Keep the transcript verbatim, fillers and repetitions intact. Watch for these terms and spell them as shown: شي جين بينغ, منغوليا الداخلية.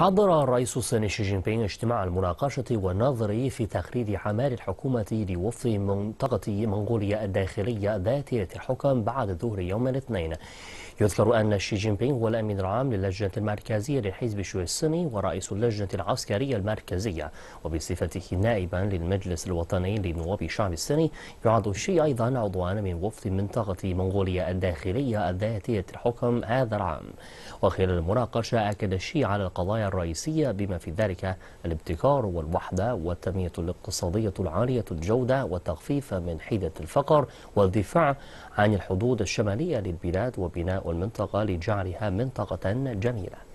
حضر الرئيس الصيني شي جين بينغ اجتماع المناقشة والنظر في تخريج أعمال الحكومة لوفد منطقة منغوليا الداخلية ذاتية الحكم بعد ظهر يوم الاثنين. يذكر أن شي جين بينغ هو الأمين العام للجنة المركزية للحزب الشيوعي الصيني ورئيس اللجنة العسكرية المركزية، وبصفته نائبا للمجلس الوطني لنواب الشعب الصيني يعد شي أيضا عضوا من وفد منطقة منغوليا الداخلية ذاتية الحكم هذا العام. وخلال المناقشة أكد شي على القضايا الرئيسية بما في ذلك الابتكار والوحدة والتنمية الاقتصادية العالية الجودة والتخفيف من حدة الفقر والدفاع عن الحدود الشمالية للبلاد وبناء المنطقة لجعلها منطقة جميلة.